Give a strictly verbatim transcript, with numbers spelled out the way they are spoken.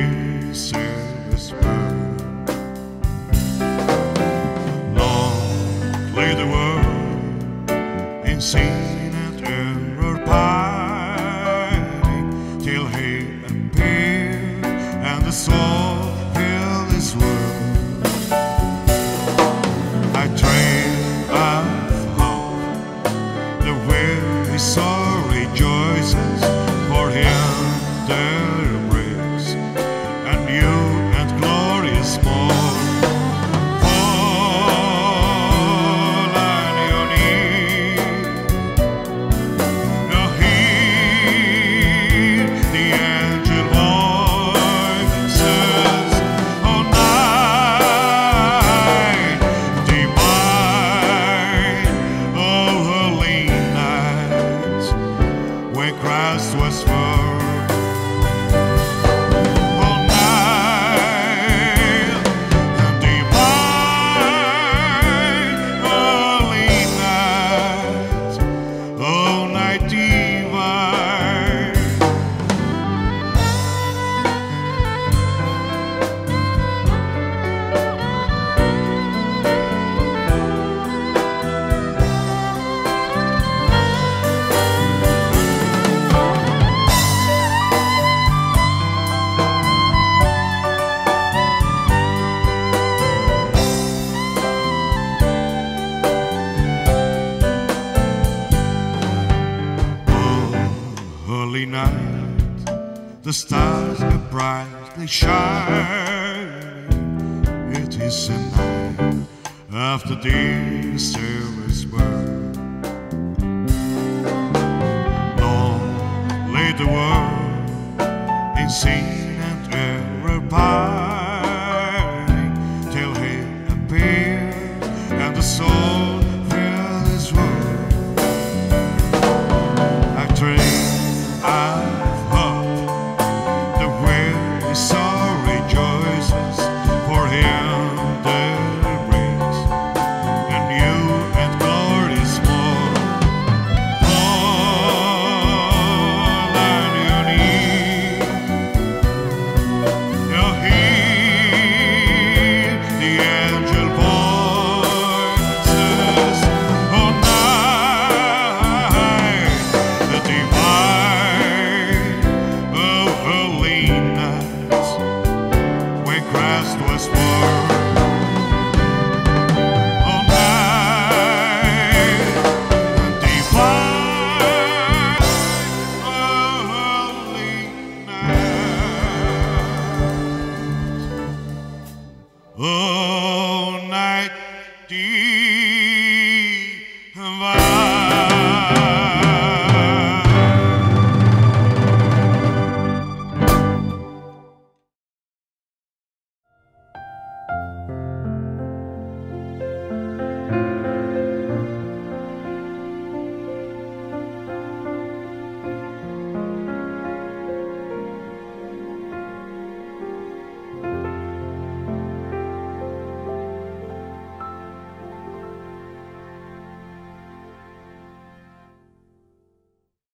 be satisfied. Long lay the world in sin and error pining, till He appeared and the soul filled this world. I trail of hope, the weary soul rejoices, for Him there Christ was born. All night, the divine, holy night, all night night, the stars are brightly shining. It is a night after the service burn. Long lay the world in sin.